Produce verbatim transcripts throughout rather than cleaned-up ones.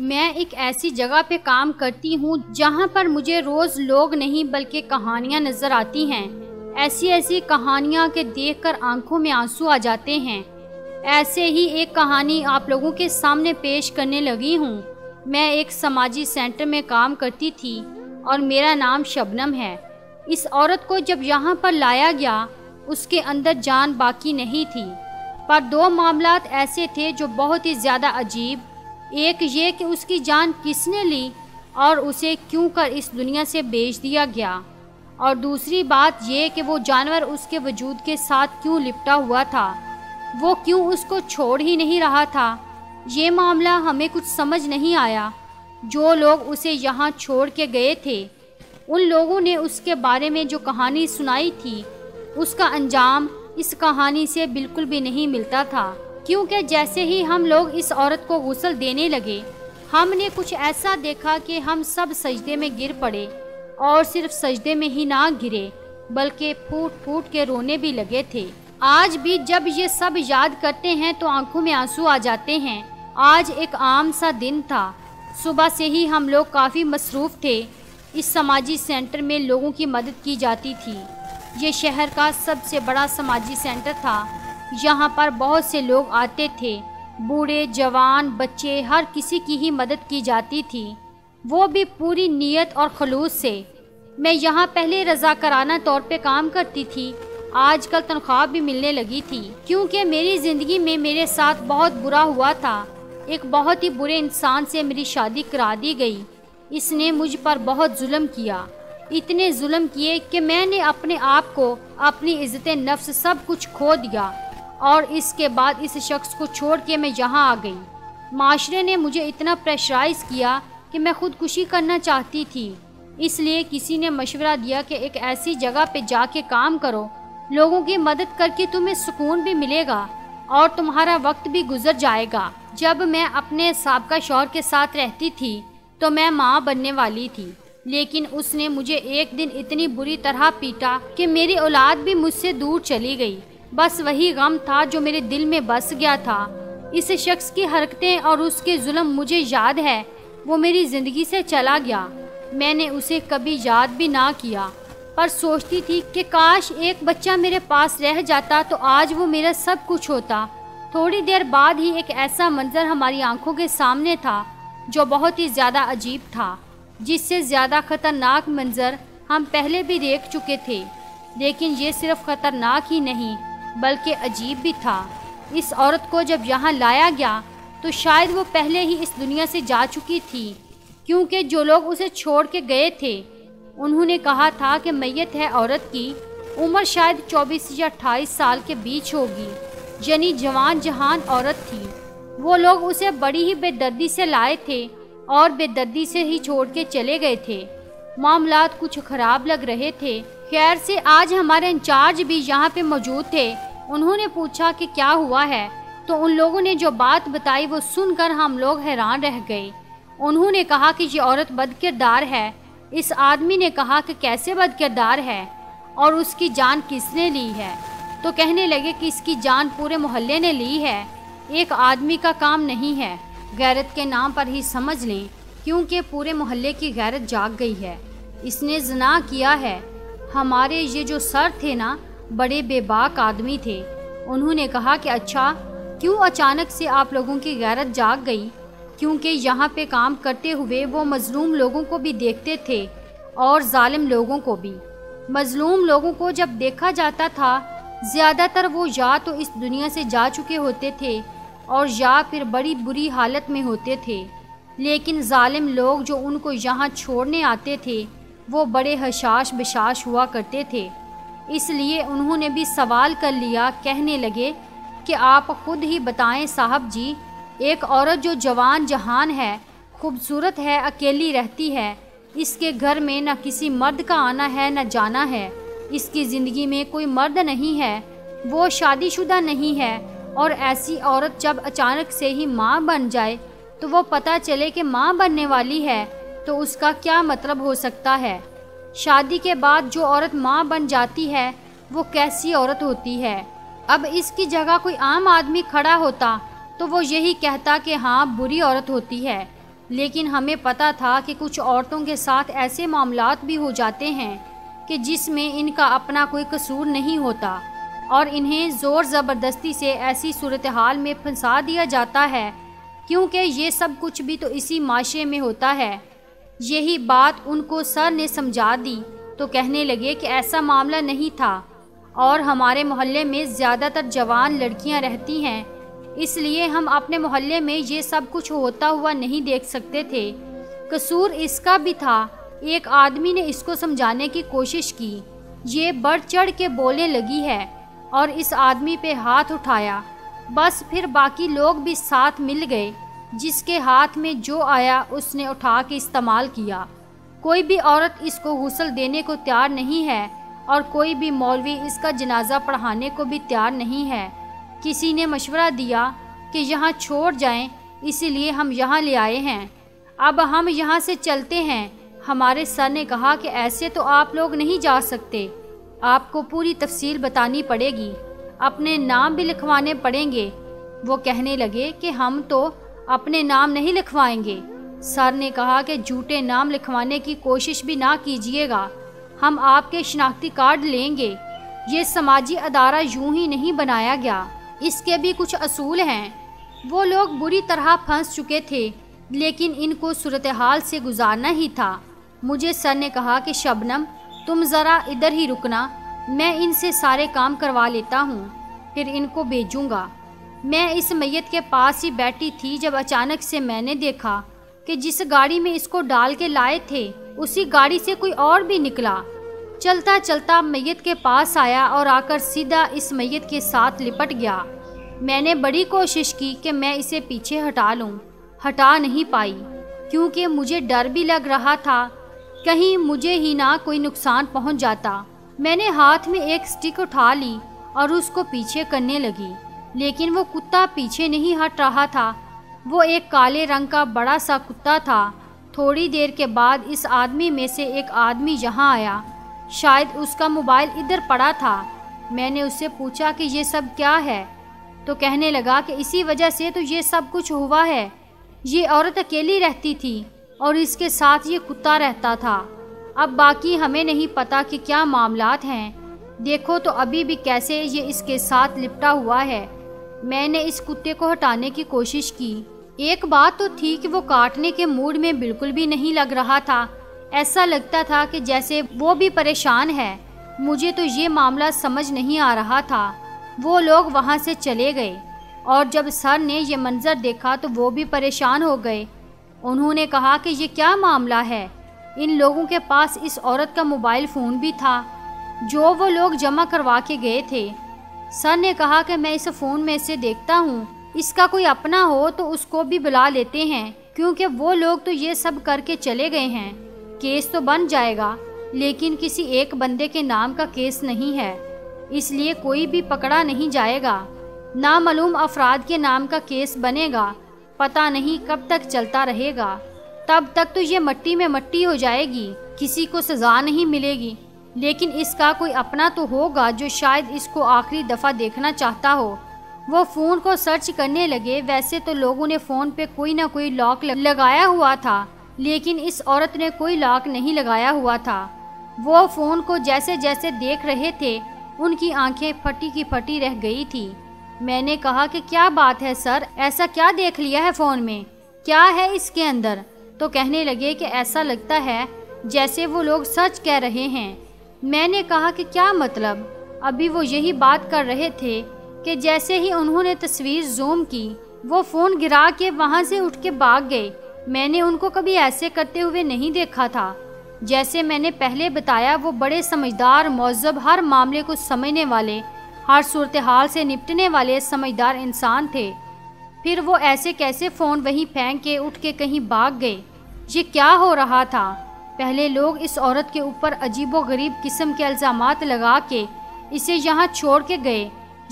मैं एक ऐसी जगह पे काम करती हूँ जहाँ पर मुझे रोज़ लोग नहीं बल्कि कहानियाँ नज़र आती हैं। ऐसी ऐसी कहानियाँ के देखकर आंखों में आंसू आ जाते हैं। ऐसे ही एक कहानी आप लोगों के सामने पेश करने लगी हूँ। मैं एक समाजी सेंटर में काम करती थी और मेरा नाम शबनम है। इस औरत को जब यहाँ पर लाया गया उसके अंदर जान बाकी नहीं थी, पर दो मामलात ऐसे थे जो बहुत ही ज़्यादा अजीब। एक ये कि उसकी जान किसने ली और उसे क्यों कर इस दुनिया से बेच दिया गया, और दूसरी बात यह कि वो जानवर उसके वजूद के साथ क्यों लिपटा हुआ था, वो क्यों उसको छोड़ ही नहीं रहा था। ये मामला हमें कुछ समझ नहीं आया। जो लोग उसे यहाँ छोड़ के गए थे उन लोगों ने उसके बारे में जो कहानी सुनाई थी उसका अंजाम इस कहानी से बिल्कुल भी नहीं मिलता था, क्योंकि जैसे ही हम लोग इस औरत को गुस्ल देने लगे हमने कुछ ऐसा देखा कि हम सब सजदे में गिर पड़े, और सिर्फ सजदे में ही ना गिरे बल्कि फूट फूट के रोने भी लगे थे। आज भी जब ये सब याद करते हैं तो आंखों में आंसू आ जाते हैं। आज एक आम सा दिन था। सुबह से ही हम लोग काफ़ी मसरूफ़ थे। इस समाजी सेंटर में लोगों की मदद की जाती थी। ये शहर का सबसे बड़ा समाजी सेंटर था। यहाँ पर बहुत से लोग आते थे, बूढ़े जवान बच्चे हर किसी की ही मदद की जाती थी, वो भी पूरी नीयत और खलूस से। मैं यहाँ पहले रज़ाकाराना तौर पे काम करती थी, आजकल तनख्वाह भी मिलने लगी थी, क्योंकि मेरी ज़िंदगी में मेरे साथ बहुत बुरा हुआ था। एक बहुत ही बुरे इंसान से मेरी शादी करा दी गई। इसने मुझ पर बहुत जुल्म किया, इतने जुल्म किए कि मैंने अपने आप को, अपनी इज़्ज़त नफ्स सब कुछ खो दिया, और इसके बाद इस शख्स को छोड़ के मैं यहाँ आ गई। माशरे ने मुझे इतना प्रेशराइज़ किया कि मैं ख़ुदकुशी करना चाहती थी। इसलिए किसी ने मशवरा दिया कि एक ऐसी जगह पे जाके काम करो, लोगों की मदद करके तुम्हें सुकून भी मिलेगा और तुम्हारा वक्त भी गुजर जाएगा। जब मैं अपने साबका शौहर के साथ रहती थी तो मैं माँ बनने वाली थी, लेकिन उसने मुझे एक दिन इतनी बुरी तरह पीटा कि मेरी औलाद भी मुझसे दूर चली गई। बस वही गम था जो मेरे दिल में बस गया था। इस शख्स की हरकतें और उसके जुल्म मुझे याद है। वो मेरी ज़िंदगी से चला गया, मैंने उसे कभी याद भी ना किया, पर सोचती थी कि काश एक बच्चा मेरे पास रह जाता तो आज वो मेरा सब कुछ होता। थोड़ी देर बाद ही एक ऐसा मंजर हमारी आंखों के सामने था जो बहुत ही ज़्यादा अजीब था, जिससे ज़्यादा ख़तरनाक मंजर हम पहले भी देख चुके थे। लेकिन ये सिर्फ ख़तरनाक ही नहीं बल्कि अजीब भी था। इस औरत को जब यहाँ लाया गया तो शायद वो पहले ही इस दुनिया से जा चुकी थी, क्योंकि जो लोग उसे छोड़ के गए थे उन्होंने कहा था कि मैयत है। औरत की उम्र शायद चौबीस या अट्ठाईस साल के बीच होगी, यानी जवान जहान औरत थी। वो लोग उसे बड़ी ही बेदर्दी से लाए थे और बेदर्दी से ही छोड़ के चले गए थे। मामलात कुछ ख़राब लग रहे थे। खैर से आज हमारे इंचार्ज भी यहाँ पे मौजूद थे। उन्होंने पूछा कि क्या हुआ है, तो उन लोगों ने जो बात बताई वो सुनकर हम लोग हैरान रह गए। उन्होंने कहा कि ये औरत बदकिरदार है। इस आदमी ने कहा कि कैसे बदकिरदार है और उसकी जान किसने ली है, तो कहने लगे कि इसकी जान पूरे मोहल्ले ने ली है। एक आदमी का काम नहीं है, गैरत के नाम पर ही समझ लें, क्योंकि पूरे मोहल्ले की गैरत जाग गई है। इसने ज़िना किया है। हमारे ये जो सर थे ना, बड़े बेबाक आदमी थे। उन्होंने कहा कि अच्छा, क्यों अचानक से आप लोगों की गैरत जाग गई, क्योंकि यहाँ पे काम करते हुए वो मज़लूम लोगों को भी देखते थे और जालिम लोगों को भी। मज़लूम लोगों को जब देखा जाता था ज़्यादातर वो या तो इस दुनिया से जा चुके होते थे और या फिर बड़ी बुरी हालत में होते थे, लेकिन जालिम लोग जो उनको यहाँ छोड़ने आते थे वो बड़े हशाश बिशाश हुआ करते थे। इसलिए उन्होंने भी सवाल कर लिया। कहने लगे कि आप खुद ही बताएं साहब जी, एक औरत जो जवान जहान है, खूबसूरत है, अकेली रहती है, इसके घर में ना किसी मर्द का आना है ना जाना है, इसकी ज़िंदगी में कोई मर्द नहीं है, वो शादीशुदा नहीं है, और ऐसी औरत जब अचानक से ही माँ बन जाए तो वो पता चले कि माँ बनने वाली है तो उसका क्या मतलब हो सकता है। शादी के बाद जो औरत माँ बन जाती है वो कैसी औरत होती है। अब इसकी जगह कोई आम आदमी खड़ा होता तो वो यही कहता कि हाँ बुरी औरत होती है, लेकिन हमें पता था कि कुछ औरतों के साथ ऐसे मामलात भी हो जाते हैं कि जिसमें इनका अपना कोई कसूर नहीं होता और इन्हें ज़ोर ज़बरदस्ती से ऐसी सूरत हाल में फंसा दिया जाता है, क्योंकि ये सब कुछ भी तो इसी माशे में होता है। यही बात उनको सर ने समझा दी तो कहने लगे कि ऐसा मामला नहीं था और हमारे मोहल्ले में ज़्यादातर जवान लड़कियां रहती हैं, इसलिए हम अपने मोहल्ले में ये सब कुछ होता हुआ नहीं देख सकते थे। कसूर इसका भी था। एक आदमी ने इसको समझाने की कोशिश की, ये बढ़ चढ़ के बोलने लगी है और इस आदमी पे हाथ उठाया। बस फिर बाकी लोग भी साथ मिल गए, जिसके हाथ में जो आया उसने उठा के इस्तेमाल किया। कोई भी औरत इसको हुसल देने को तैयार नहीं है और कोई भी मौलवी इसका जनाजा पढ़ाने को भी तैयार नहीं है। किसी ने मशवरा दिया कि यहाँ छोड़ जाएं, इसीलिए हम यहाँ ले आए हैं। अब हम यहाँ से चलते हैं। हमारे सर ने कहा कि ऐसे तो आप लोग नहीं जा सकते, आपको पूरी तफसील बतानी पड़ेगी, अपने नाम भी लिखवाने पड़ेंगे। वो कहने लगे कि हम तो अपने नाम नहीं लिखवाएंगे। सर ने कहा कि झूठे नाम लिखवाने की कोशिश भी ना कीजिएगा, हम आपके शनाख्ती कार्ड लेंगे। ये समाजी अदारा यूं ही नहीं बनाया गया, इसके भी कुछ असूल हैं। वो लोग बुरी तरह फंस चुके थे, लेकिन इनको सूरत हाल से गुजारना ही था। मुझे सर ने कहा कि शबनम, तुम ज़रा इधर ही रुकना, मैं इनसे सारे काम करवा लेता हूँ, फिर इनको भेजूँगा। मैं इस मैयत के पास ही बैठी थी जब अचानक से मैंने देखा कि जिस गाड़ी में इसको डाल के लाए थे उसी गाड़ी से कोई और भी निकला, चलता चलता मैयत के पास आया और आकर सीधा इस मैयत के साथ लिपट गया। मैंने बड़ी कोशिश की कि मैं इसे पीछे हटा लूँ, हटा नहीं पाई, क्योंकि मुझे डर भी लग रहा था कहीं मुझे ही ना कोई नुकसान पहुंच जाता। मैंने हाथ में एक स्टिक उठा ली और उसको पीछे करने लगी, लेकिन वो कुत्ता पीछे नहीं हट रहा था। वो एक काले रंग का बड़ा सा कुत्ता था। थोड़ी देर के बाद इस आदमी में से एक आदमी यहाँ आया, शायद उसका मोबाइल इधर पड़ा था। मैंने उससे पूछा कि ये सब क्या है, तो कहने लगा कि इसी वजह से तो ये सब कुछ हुआ है। ये औरत अकेली रहती थी और इसके साथ ये कुत्ता रहता था। अब बाकी हमें नहीं पता कि क्या मामलात हैं। देखो तो अभी भी कैसे ये इसके साथ लिपटा हुआ है। मैंने इस कुत्ते को हटाने की कोशिश की। एक बात तो थी कि वो काटने के मूड में बिल्कुल भी नहीं लग रहा था। ऐसा लगता था कि जैसे वो भी परेशान है। मुझे तो ये मामला समझ नहीं आ रहा था। वो लोग वहाँ से चले गए और जब सर ने ये मंजर देखा तो वो भी परेशान हो गए। उन्होंने कहा कि ये क्या मामला है। इन लोगों के पास इस औरत का मोबाइल फ़ोन भी था जो वो लोग जमा करवा के गए थे। सर ने कहा कि मैं इस फ़ोन में से देखता हूँ, इसका कोई अपना हो तो उसको भी बुला लेते हैं, क्योंकि वो लोग तो ये सब करके चले गए हैं। केस तो बन जाएगा, लेकिन किसी एक बंदे के नाम का केस नहीं है, इसलिए कोई भी पकड़ा नहीं जाएगा। नामालूम अफराद के नाम का केस बनेगा, पता नहीं कब तक चलता रहेगा। तब तक तो ये मट्टी में मट्टी हो जाएगी, किसी को सज़ा नहीं मिलेगी। लेकिन इसका कोई अपना तो होगा जो शायद इसको आखिरी दफ़ा देखना चाहता हो। वो फ़ोन को सर्च करने लगे। वैसे तो लोगों ने फ़ोन पे कोई ना कोई लॉक लगाया हुआ था, लेकिन इस औरत ने कोई लॉक नहीं लगाया हुआ था। वो फ़ोन को जैसे जैसे देख रहे थे उनकी आंखें फटी की फटी रह गई थी। मैंने कहा कि क्या बात है सर, ऐसा क्या देख लिया है फ़ोन में, क्या है इसके अंदर। तो कहने लगे कि ऐसा लगता है जैसे वो लोग सच कह रहे हैं। मैंने कहा कि क्या मतलब। अभी वो यही बात कर रहे थे कि जैसे ही उन्होंने तस्वीर जूम की वो फ़ोन गिरा के वहाँ से उठ के भाग गए। मैंने उनको कभी ऐसे करते हुए नहीं देखा था। जैसे मैंने पहले बताया, वो बड़े समझदार, मौजब, हर मामले को समझने वाले, हर सूरत हाल से निपटने वाले समझदार इंसान थे। फिर वो ऐसे कैसे फ़ोन वहीं फेंक के उठ के कहीं भाग गए। ये क्या हो रहा था। पहले लोग इस औरत के ऊपर अजीबोगरीब किस्म के इल्ज़ामात लगा के इसे यहाँ छोड़ के गए।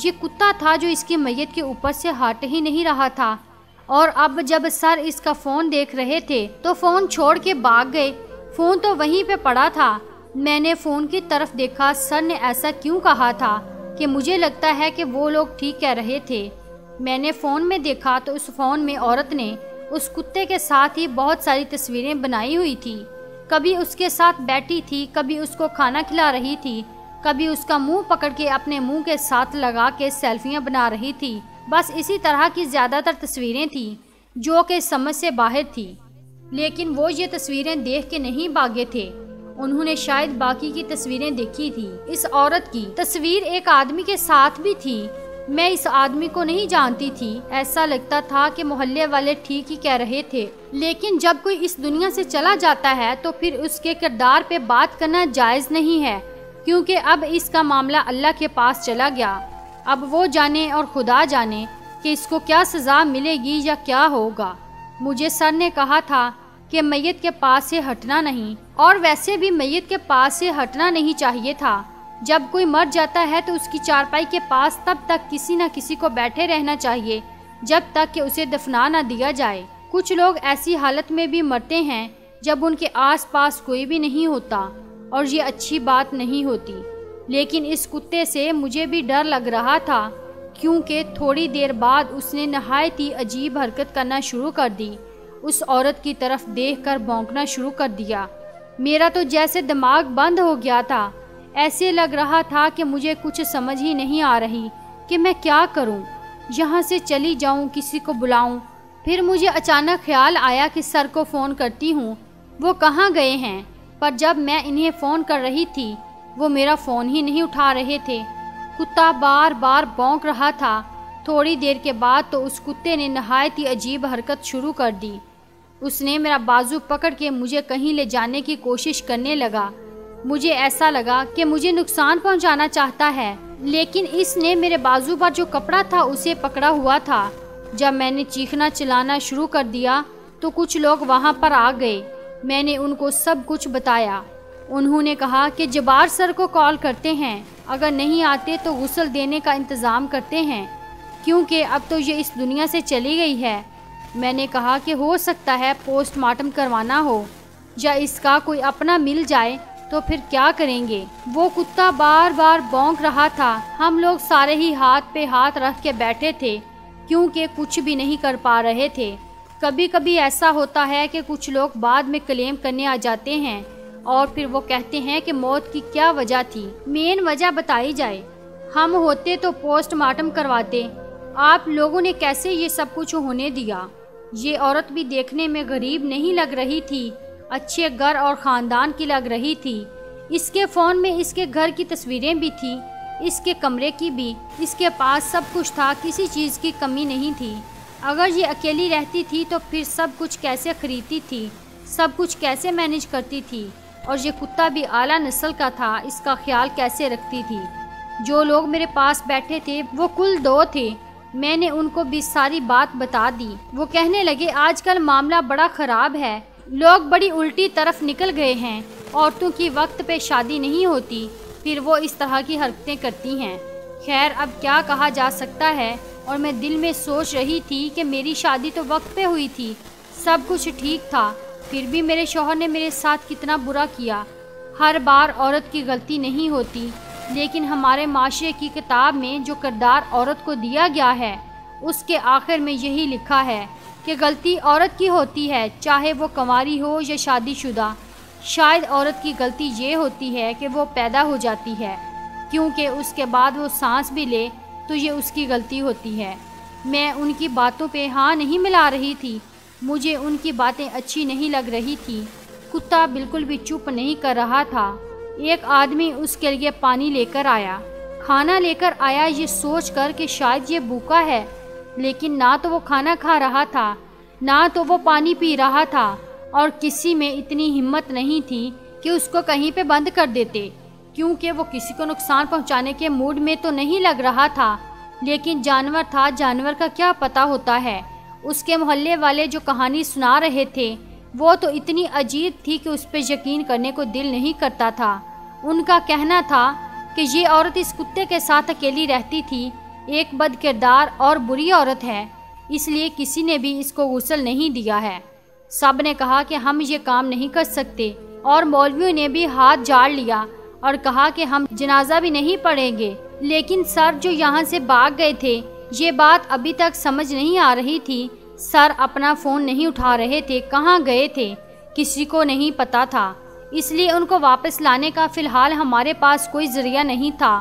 ये कुत्ता था जो इसकी मैयत के ऊपर से हट ही नहीं रहा था। और अब जब सर इसका फ़ोन देख रहे थे तो फ़ोन छोड़ के भाग गए। फ़ोन तो वहीं पे पड़ा था। मैंने फ़ोन की तरफ देखा। सर ने ऐसा क्यों कहा था कि मुझे लगता है कि वो लोग ठीक कह रहे थे। मैंने फ़ोन में देखा तो उस फ़ोन में औरत ने उस कुत्ते के साथ ही बहुत सारी तस्वीरें बनाई हुई थी। कभी उसके साथ बैठी थी, कभी उसको खाना खिला रही थी, कभी उसका मुंह पकड़ के अपने मुंह के साथ लगा के सेल्फियां बना रही थी। बस इसी तरह की ज़्यादातर तस्वीरें थी जो कि समझ से बाहर थी। लेकिन वो ये तस्वीरें देख के नहीं भागे थे, उन्होंने शायद बाकी की तस्वीरें देखी थी। इस औरत की तस्वीर एक आदमी के साथ भी थी। मैं इस आदमी को नहीं जानती थी। ऐसा लगता था कि मोहल्ले वाले ठीक ही कह रहे थे। लेकिन जब कोई इस दुनिया से चला जाता है तो फिर उसके किरदार पे बात करना जायज़ नहीं है, क्योंकि अब इसका मामला अल्लाह के पास चला गया। अब वो जाने और खुदा जाने कि इसको क्या सज़ा मिलेगी या क्या होगा। मुझे सर ने कहा था कि मैयत के पास से हटना नहीं, और वैसे भी मैयत के पास से हटना नहीं चाहिए था। जब कोई मर जाता है तो उसकी चारपाई के पास तब तक किसी न किसी को बैठे रहना चाहिए जब तक कि उसे दफना ना दिया जाए। कुछ लोग ऐसी हालत में भी मरते हैं जब उनके आसपास कोई भी नहीं होता, और ये अच्छी बात नहीं होती। लेकिन इस कुत्ते से मुझे भी डर लग रहा था, क्योंकि थोड़ी देर बाद उसने नहायत ही अजीब हरकत करना शुरू कर दी। उस औरत की तरफ देखकर भौंकना शुरू कर दिया। मेरा तो जैसे दिमाग बंद हो गया था। ऐसे लग रहा था कि मुझे कुछ समझ ही नहीं आ रही कि मैं क्या करूं, यहाँ से चली जाऊं, किसी को बुलाऊं। फिर मुझे अचानक ख्याल आया कि सर को फ़ोन करती हूँ, वो कहाँ गए हैं। पर जब मैं इन्हें फ़ोन कर रही थी वो मेरा फ़ोन ही नहीं उठा रहे थे। कुत्ता बार बार भौंक रहा था। थोड़ी देर के बाद तो उस कुत्ते ने नहायत ही अजीब हरकत शुरू कर दी। उसने मेरा बाजू पकड़ के मुझे कहीं ले जाने की कोशिश करने लगा। मुझे ऐसा लगा कि मुझे नुकसान पहुंचाना चाहता है, लेकिन इसने मेरे बाजू पर जो कपड़ा था उसे पकड़ा हुआ था। जब मैंने चीखना चिल्लाना शुरू कर दिया तो कुछ लोग वहां पर आ गए। मैंने उनको सब कुछ बताया। उन्होंने कहा कि जबार सर को कॉल करते हैं, अगर नहीं आते तो गुस्ल देने का इंतज़ाम करते हैं, क्योंकि अब तो ये इस दुनिया से चली गई है। मैंने कहा कि हो सकता है पोस्टमार्टम करवाना हो या इसका कोई अपना मिल जाए, तो फिर क्या करेंगे। वो कुत्ता बार बार भौंक रहा था। हम लोग सारे ही हाथ पे हाथ रख के बैठे थे, क्योंकि कुछ भी नहीं कर पा रहे थे। कभी कभी ऐसा होता है कि कुछ लोग बाद में क्लेम करने आ जाते हैं और फिर वो कहते हैं कि मौत की क्या वजह थी, मेन वजह बताई जाए। हम होते तो पोस्टमार्टम करवाते, आप लोगों ने कैसे ये सब कुछ होने दिया। ये औरत भी देखने में गरीब नहीं लग रही थी, अच्छे घर और ख़ानदान की लग रही थी। इसके फ़ोन में इसके घर की तस्वीरें भी थी, इसके कमरे की भी। इसके पास सब कुछ था, किसी चीज़ की कमी नहीं थी। अगर ये अकेली रहती थी तो फिर सब कुछ कैसे खरीदती थी, सब कुछ कैसे मैनेज करती थी। और ये कुत्ता भी आला नस्ल का था, इसका ख्याल कैसे रखती थी। जो लोग मेरे पास बैठे थे वो कुल दो थे। मैंने उनको भी सारी बात बता दी। वो कहने लगे आजकल मामला बड़ा ख़राब है, लोग बड़ी उल्टी तरफ निकल गए हैं, औरतों की वक्त पे शादी नहीं होती, फिर वो इस तरह की हरकतें करती हैं। खैर अब क्या कहा जा सकता है। और मैं दिल में सोच रही थी कि मेरी शादी तो वक्त पे हुई थी, सब कुछ ठीक था, फिर भी मेरे शौहर ने मेरे साथ कितना बुरा किया। हर बार औरत की गलती नहीं होती, लेकिन हमारे माशरे की किताब में जो किरदार औरत को दिया गया है उसके आखिर में यही लिखा है कि गलती औरत की होती है, चाहे वो कंवारी हो या शादीशुदा। शायद औरत की गलती ये होती है कि वो पैदा हो जाती है, क्योंकि उसके बाद वो सांस भी ले तो ये उसकी गलती होती है। मैं उनकी बातों पे हाँ नहीं मिला रही थी, मुझे उनकी बातें अच्छी नहीं लग रही थी। कुत्ता बिल्कुल भी चुप नहीं कर रहा था। एक आदमी उसके लिए पानी लेकर आया, खाना लेकर आया, ये सोच कर कि शायद ये भूखा है। लेकिन ना तो वो खाना खा रहा था, ना तो वो पानी पी रहा था, और किसी में इतनी हिम्मत नहीं थी कि उसको कहीं पे बंद कर देते, क्योंकि वो किसी को नुकसान पहुंचाने के मूड में तो नहीं लग रहा था। लेकिन जानवर था, जानवर का क्या पता होता है। उसके मोहल्ले वाले जो कहानी सुना रहे थे वो तो इतनी अजीब थी कि उस पर यकीन करने को दिल नहीं करता था। उनका कहना था कि ये औरत इस कुत्ते के साथ अकेली रहती थी, एक बद किरदार और बुरी औरत है, इसलिए किसी ने भी इसको गुस्ल नहीं दिया है। सब ने कहा कि हम ये काम नहीं कर सकते, और मौलवियों ने भी हाथ झाड़ लिया और कहा कि हम जनाजा भी नहीं पढ़ेंगे। लेकिन सर जो यहाँ से भाग गए थे, ये बात अभी तक समझ नहीं आ रही थी सर अपना फ़ोन नहीं उठा रहे थे, कहाँ गए थे किसी को नहीं पता था, इसलिए उनको वापस लाने का फ़िलहाल हमारे पास कोई ज़रिया नहीं था।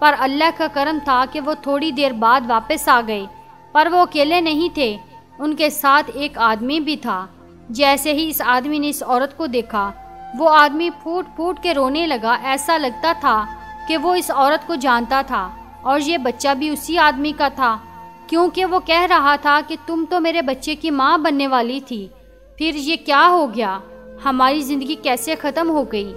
पर अल्लाह का करम था कि वो थोड़ी देर बाद वापस आ गए। पर वो अकेले नहीं थे, उनके साथ एक आदमी भी था। जैसे ही इस आदमी ने इस औरत को देखा, वो आदमी फूट फूट के रोने लगा। ऐसा लगता था कि वो इस औरत को जानता था और ये बच्चा भी उसी आदमी का था, क्योंकि वो कह रहा था कि तुम तो मेरे बच्चे की माँ बनने वाली थी, फिर ये क्या हो गया, हमारी ज़िंदगी कैसे ख़त्म हो गई,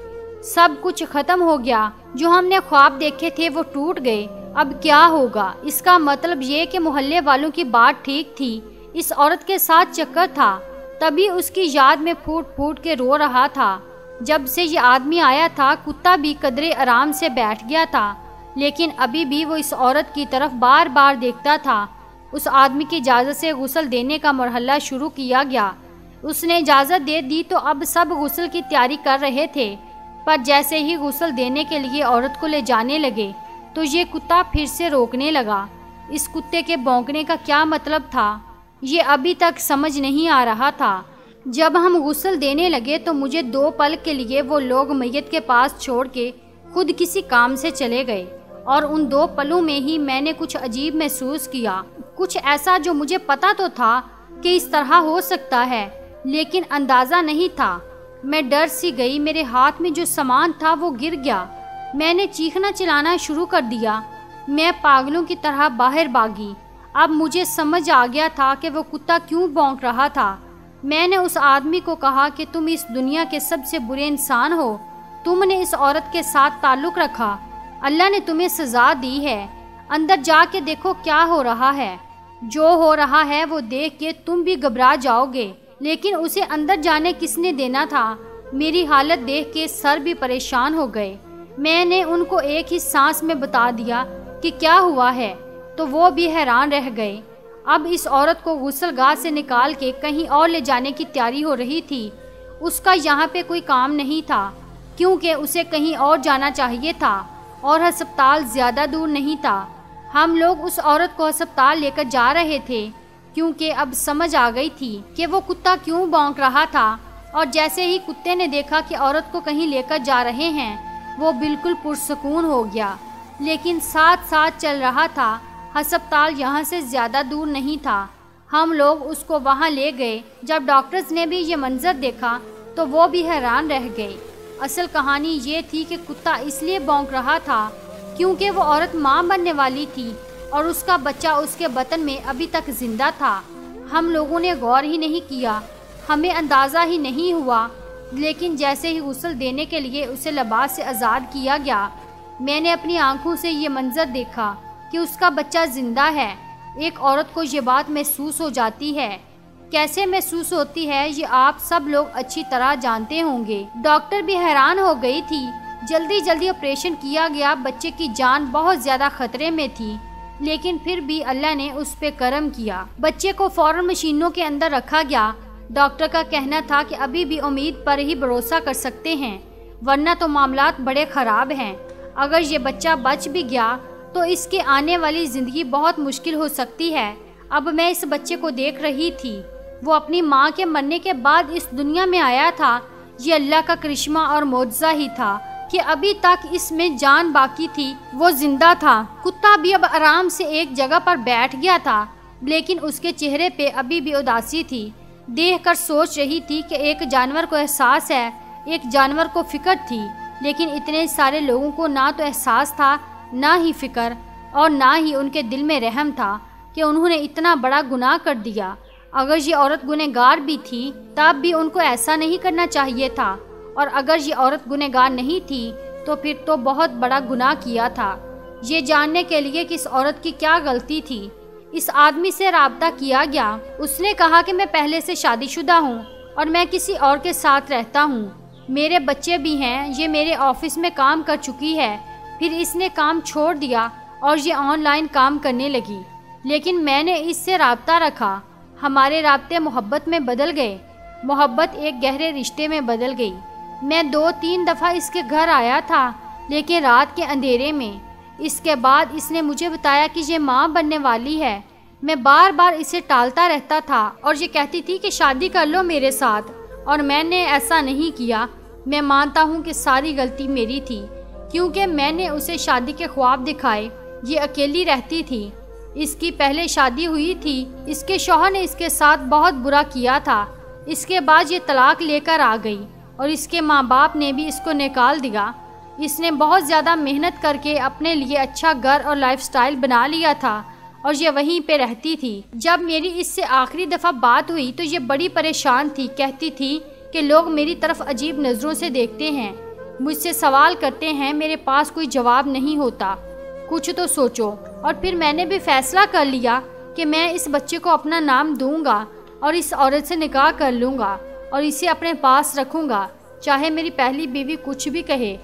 सब कुछ ख़त्म हो गया, जो हमने ख्वाब देखे थे वो टूट गए, अब क्या होगा। इसका मतलब ये कि मोहल्ले वालों की बात ठीक थी, इस औरत के साथ चक्कर था, तभी उसकी याद में फूट फूट के रो रहा था। जब से ये आदमी आया था, कुत्ता भी कदरे आराम से बैठ गया था, लेकिन अभी भी वो इस औरत की तरफ बार बार देखता था। उस आदमी की इजाज़त से गुस्ल देने का मरहला शुरू किया गया। उसने इजाज़त दे दी तो अब सब गुस्ल की तैयारी कर रहे थे। पर जैसे ही गुस्ल देने के लिए औरत को ले जाने लगे तो ये कुत्ता फिर से रोकने लगा। इस कुत्ते के भौंकने का क्या मतलब था, ये अभी तक समझ नहीं आ रहा था। जब हम गुस्ल देने लगे तो मुझे दो पल के लिए वो लोग मैयत के पास छोड़ के खुद किसी काम से चले गए, और उन दो पलों में ही मैंने कुछ अजीब महसूस किया, कुछ ऐसा जो मुझे पता तो था कि इस तरह हो सकता है, लेकिन अंदाज़ा नहीं था। मैं डर सी गई, मेरे हाथ में जो सामान था वो गिर गया, मैंने चीखना चिल्लाना शुरू कर दिया, मैं पागलों की तरह बाहर भागी। अब मुझे समझ आ गया था कि वो कुत्ता क्यों भौंक रहा था। मैंने उस आदमी को कहा कि तुम इस दुनिया के सबसे बुरे इंसान हो, तुमने इस औरत के साथ ताल्लुक़ रखा, अल्लाह ने तुम्हें सज़ा दी है, अंदर जा के देखो क्या हो रहा है, जो हो रहा है वो देख के तुम भी घबरा जाओगे, लेकिन उसे अंदर जाने किसने देना था। मेरी हालत देख के सर भी परेशान हो गए। मैंने उनको एक ही सांस में बता दिया कि क्या हुआ है, तो वो भी हैरान रह गए। अब इस औरत को गुस्लगाह से निकाल के कहीं और ले जाने की तैयारी हो रही थी, उसका यहाँ पे कोई काम नहीं था, क्योंकि उसे कहीं और जाना चाहिए था और हस्पताल ज़्यादा दूर नहीं था। हम लोग उस औरत को हस्पताल लेकर जा रहे थे, क्योंकि अब समझ आ गई थी कि वो कुत्ता क्यों भौंक रहा था। और जैसे ही कुत्ते ने देखा कि औरत को कहीं लेकर जा रहे हैं, वो बिल्कुल पुरसकून हो गया, लेकिन साथ साथ चल रहा था। हस्पताल यहाँ से ज़्यादा दूर नहीं था, हम लोग उसको वहाँ ले गए। जब डॉक्टर्स ने भी ये मंजर देखा तो वो भी हैरान रह गए। असल कहानी ये थी कि कुत्ता इसलिए भौंक रहा था क्योंकि वो औरत माँ बनने वाली थी और उसका बच्चा उसके बतन में अभी तक जिंदा था। हम लोगों ने गौर ही नहीं किया, हमें अंदाज़ा ही नहीं हुआ। लेकिन जैसे ही गुस्ल देने के लिए उसे लिबास से आज़ाद किया गया, मैंने अपनी आंखों से ये मंजर देखा कि उसका बच्चा ज़िंदा है। एक औरत को ये बात महसूस हो जाती है, कैसे महसूस होती है ये आप सब लोग अच्छी तरह जानते होंगे। डॉक्टर भी हैरान हो गई थी, जल्दी जल्दी ऑपरेशन किया गया, बच्चे की जान बहुत ज़्यादा ख़तरे में थी, लेकिन फिर भी अल्लाह ने उस पर करम किया। बच्चे को फ़ौरन मशीनों के अंदर रखा गया। डॉक्टर का कहना था कि अभी भी उम्मीद पर ही भरोसा कर सकते हैं, वरना तो मामलात बड़े ख़राब हैं। अगर ये बच्चा बच भी गया तो इसके आने वाली ज़िंदगी बहुत मुश्किल हो सकती है। अब मैं इस बच्चे को देख रही थी, वो अपनी माँ के मरने के बाद इस दुनिया में आया था। ये अल्लाह का करिश्मा और मोजज़ा ही था कि अभी तक इसमें जान बाकी थी, वो जिंदा था। कुत्ता भी अब आराम से एक जगह पर बैठ गया था, लेकिन उसके चेहरे पे अभी भी उदासी थी। देखकर सोच रही थी कि एक जानवर को एहसास है, एक जानवर को फिक्र थी, लेकिन इतने सारे लोगों को ना तो एहसास था, ना ही फिक्र, और ना ही उनके दिल में रहम था कि उन्होंने इतना बड़ा गुनाह कर दिया। अगर ये औरत गुनहगार भी थी, तब भी उनको ऐसा नहीं करना चाहिए था, और अगर ये औरत गुनहगार नहीं थी तो फिर तो बहुत बड़ा गुनाह किया था। ये जानने के लिए कि इस औरत की क्या गलती थी, इस आदमी से रब्ता किया गया। उसने कहा कि मैं पहले से शादीशुदा हूँ और मैं किसी और के साथ रहता हूँ, मेरे बच्चे भी हैं, ये मेरे ऑफिस में काम कर चुकी है, फिर इसने काम छोड़ दिया और ये ऑनलाइन काम करने लगी, लेकिन मैंने इससे रब्ता रखा। हमारे रब्ते मोहब्बत में बदल गए, मोहब्बत एक गहरे रिश्ते में बदल गई। मैं दो तीन दफ़ा इसके घर आया था, लेकिन रात के अंधेरे में। इसके बाद इसने मुझे बताया कि ये माँ बनने वाली है, मैं बार बार इसे टालता रहता था और ये कहती थी कि शादी कर लो मेरे साथ, और मैंने ऐसा नहीं किया। मैं मानता हूँ कि सारी गलती मेरी थी क्योंकि मैंने उसे शादी के ख्वाब दिखाए। ये अकेली रहती थी, इसकी पहले शादी हुई थी, इसके शौहर ने इसके साथ बहुत बुरा किया था। इसके बाद ये तलाक लेकर आ गई और इसके माँ बाप ने भी इसको निकाल दिया। इसने बहुत ज़्यादा मेहनत करके अपने लिए अच्छा घर और लाइफस्टाइल बना लिया था और ये वहीं पे रहती थी। जब मेरी इससे आखिरी दफ़ा बात हुई तो ये बड़ी परेशान थी। कहती थी कि लोग मेरी तरफ अजीब नज़रों से देखते हैं, मुझसे सवाल करते हैं, मेरे पास कोई जवाब नहीं होता, कुछ तो सोचो। और फिर मैंने भी फ़ैसला कर लिया कि मैं इस बच्चे को अपना नाम दूंगा और इस औरत से निकाह कर लूँगा और इसे अपने पास रखूँगा, चाहे मेरी पहली बीवी कुछ भी कहे।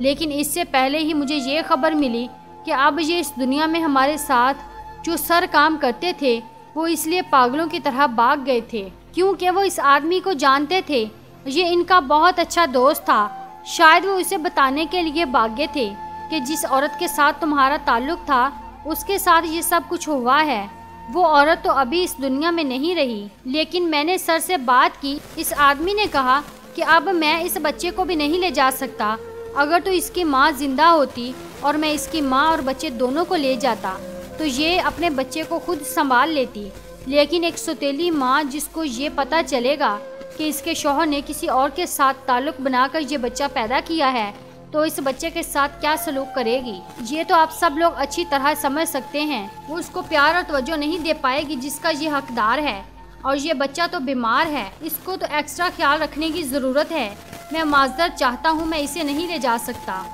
लेकिन इससे पहले ही मुझे ये खबर मिली कि अब ये इस दुनिया में हमारे साथ जो सर काम करते थे वो इसलिए पागलों की तरह भाग गए थे क्योंकि वो इस आदमी को जानते थे। ये इनका बहुत अच्छा दोस्त था। शायद वो इसे बताने के लिए भागे थे कि जिस औरत के साथ तुम्हारा ताल्लुक़ था उसके साथ ये सब कुछ हुआ है। वो औरत तो अभी इस दुनिया में नहीं रही। लेकिन मैंने सर से बात की। इस आदमी ने कहा कि अब मैं इस बच्चे को भी नहीं ले जा सकता। अगर तो इसकी माँ जिंदा होती और मैं इसकी माँ और बच्चे दोनों को ले जाता तो ये अपने बच्चे को खुद संभाल लेती। लेकिन एक सौतेली माँ जिसको ये पता चलेगा कि इसके शौहर ने किसी और के साथ ताल्लुक़ बनाकर ये बच्चा पैदा किया है तो इस बच्चे के साथ क्या सलूक करेगी, ये तो आप सब लोग अच्छी तरह समझ सकते हैं। वो उसको प्यार और तवज्जो नहीं दे पाएगी जिसका ये हकदार है। और ये बच्चा तो बीमार है, इसको तो एक्स्ट्रा ख्याल रखने की ज़रूरत है। मैं माजरत चाहता हूँ, मैं इसे नहीं ले जा सकता।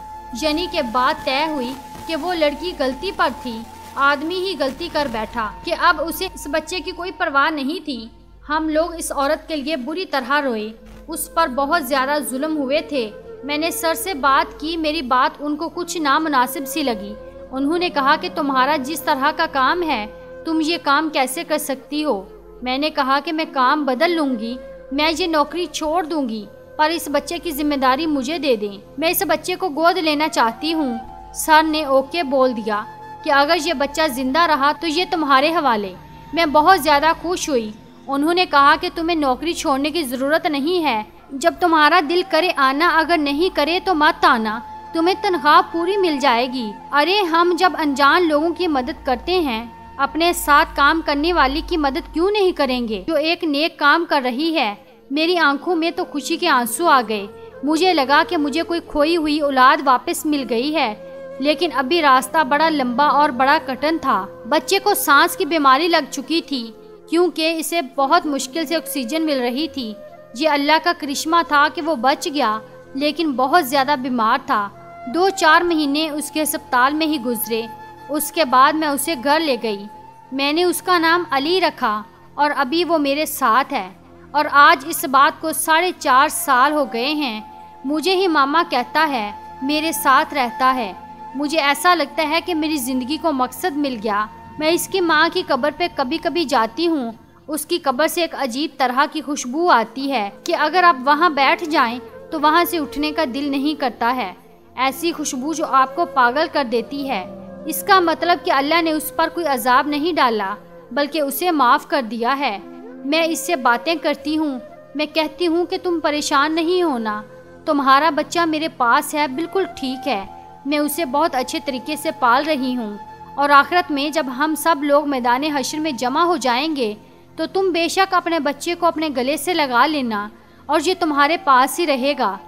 यानी कि बात तय हुई कि वो लड़की गलती पर थी, आदमी ही गलती कर बैठा कि अब उसे इस बच्चे की कोई परवाह नहीं थी। हम लोग इस औरत के लिए बुरी तरह रोए, उस पर बहुत ज़्यादा जुल्म हुए थे। मैंने सर से बात की, मेरी बात उनको कुछ नामुनासिब सी लगी। उन्होंने कहा कि तुम्हारा जिस तरह का काम है तुम ये काम कैसे कर सकती हो। मैंने कहा कि मैं काम बदल लूँगी, मैं ये नौकरी छोड़ दूँगी, पर इस बच्चे की जिम्मेदारी मुझे दे दें, मैं इस बच्चे को गोद लेना चाहती हूँ। सर ने ओके बोल दिया कि अगर ये बच्चा ज़िंदा रहा तो ये तुम्हारे हवाले। मैं बहुत ज़्यादा खुश हुई। उन्होंने कहा कि तुम्हें नौकरी छोड़ने की ज़रूरत नहीं है, जब तुम्हारा दिल करे आना, अगर नहीं करे तो मत आना, तुम्हें तनख्वाह पूरी मिल जाएगी। अरे हम जब अनजान लोगों की मदद करते हैं अपने साथ काम करने वाली की मदद क्यों नहीं करेंगे जो एक नेक काम कर रही है। मेरी आंखों में तो खुशी के आंसू आ गए। मुझे लगा कि मुझे कोई खोई हुई औलाद वापस मिल गई है। लेकिन अभी रास्ता बड़ा लंबा और बड़ा कठिन था। बच्चे को सांस की बीमारी लग चुकी थी क्योंकि इसे बहुत मुश्किल से ऑक्सीजन मिल रही थी। ये अल्लाह का करिश्मा था कि वो बच गया, लेकिन बहुत ज़्यादा बीमार था। दो चार महीने उसके अस्पताल में ही गुजरे। उसके बाद मैं उसे घर ले गई। मैंने उसका नाम अली रखा और अभी वो मेरे साथ है। और आज इस बात को साढ़े चार साल हो गए हैं। मुझे ही मामा कहता है, मेरे साथ रहता है। मुझे ऐसा लगता है कि मेरी ज़िंदगी को मकसद मिल गया। मैं इसकी माँ की कब्र पे कभी कभी जाती हूँ। उसकी कब्र से एक अजीब तरह की खुशबू आती है कि अगर आप वहाँ बैठ जाएं तो वहाँ से उठने का दिल नहीं करता है। ऐसी खुशबू जो आपको पागल कर देती है। इसका मतलब कि अल्लाह ने उस पर कोई अजाब नहीं डाला बल्कि उसे माफ़ कर दिया है। मैं इससे बातें करती हूँ। मैं कहती हूँ कि तुम परेशान नहीं होना, तुम्हारा बच्चा मेरे पास है, बिल्कुल ठीक है। मैं उसे बहुत अच्छे तरीके से पाल रही हूँ। और आखिरत में जब हम सब लोग मैदान हश्र में जमा हो जाएंगे तो तुम बेशक अपने बच्चे को अपने गले से लगा लेना और ये तुम्हारे पास ही रहेगा।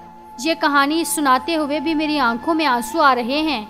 ये कहानी सुनाते हुए भी मेरी आंखों में आंसू आ रहे हैं।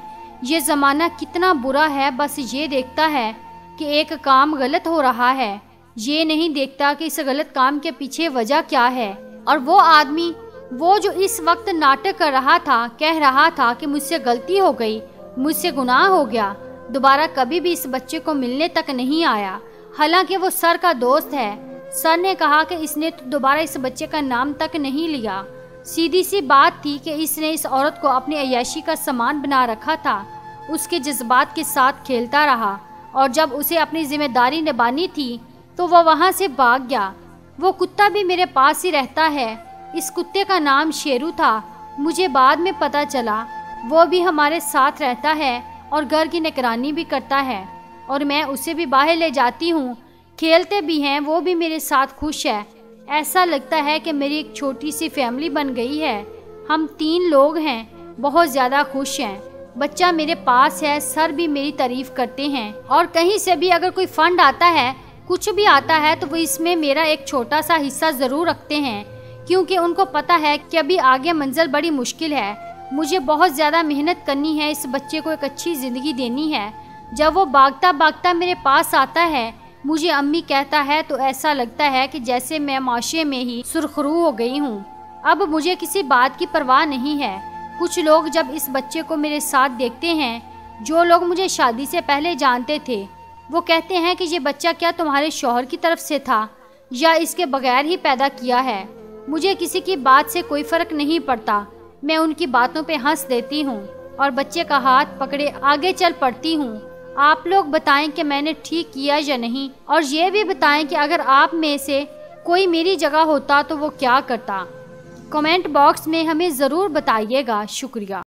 ये ज़माना कितना बुरा है, बस ये देखता है कि एक काम गलत हो रहा है, ये नहीं देखता कि इस गलत काम के पीछे वजह क्या है। और वो आदमी, वो जो इस वक्त नाटक कर रहा था, कह रहा था कि मुझसे गलती हो गई, मुझसे गुनाह हो गया, दोबारा कभी भी इस बच्चे को मिलने तक नहीं आया। हालांकि वो सर का दोस्त है। सर ने कहा कि इसने तो दोबारा इस बच्चे का नाम तक नहीं लिया। सीधी सी बात थी कि इसने इस औरत को अपनी अय्याशी का सामान बना रखा था, उसके जज्बात के साथ खेलता रहा और जब उसे अपनी जिम्मेदारी निभानी थी तो वह वहाँ से भाग गया। वो कुत्ता भी मेरे पास ही रहता है। इस कुत्ते का नाम शेरू था, मुझे बाद में पता चला। वो भी हमारे साथ रहता है और घर की निगरानी भी करता है। और मैं उसे भी बाहर ले जाती हूँ। खेलते भी हैं, वो भी मेरे साथ खुश है। ऐसा लगता है कि मेरी एक छोटी सी फैमिली बन गई है। हम तीन लोग हैं, बहुत ज़्यादा खुश हैं। बच्चा मेरे पास है, सर भी मेरी तारीफ़ करते हैं। और कहीं से भी अगर कोई फंड आता है, कुछ भी आता है, तो वो इसमें मेरा एक छोटा सा हिस्सा ज़रूर रखते हैं, क्योंकि उनको पता है कि अभी आगे मंजिल बड़ी मुश्किल है। मुझे बहुत ज़्यादा मेहनत करनी है, इस बच्चे को एक अच्छी ज़िंदगी देनी है। जब वो भागता भागता मेरे पास आता है, मुझे अम्मी कहता है, तो ऐसा लगता है कि जैसे मैं माशे में ही सुरखरू हो गई हूँ। अब मुझे किसी बात की परवाह नहीं है। कुछ लोग जब इस बच्चे को मेरे साथ देखते हैं, जो लोग मुझे शादी से पहले जानते थे, वो कहते हैं कि ये बच्चा क्या तुम्हारे शौहर की तरफ से था या इसके बगैर ही पैदा किया है। मुझे किसी की बात से कोई फ़र्क नहीं पड़ता। मैं उनकी बातों पे हंस देती हूँ और बच्चे का हाथ पकड़े आगे चल पड़ती हूँ। आप लोग बताएं कि मैंने ठीक किया या नहीं, और ये भी बताएं कि अगर आप में से कोई मेरी जगह होता तो वो क्या करता। कमेंट बॉक्स में हमें ज़रूर बताइएगा। शुक्रिया।